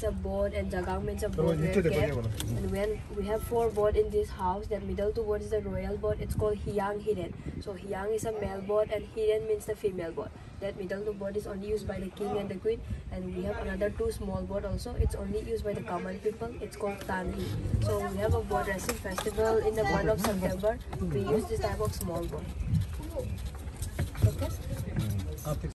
the board and jagang means a board were kept. And when we have four board in this house, the middle two board is the royal board. It's called hiyang hiren. So hiyang is a male board and hiren means the female board. That middle two board is only used by the king and the queen. And we have another two small board also. It's only used by the common people. It's called tanhi. So we have a board dressing festival in the month of September. We use this type of small board. Okay.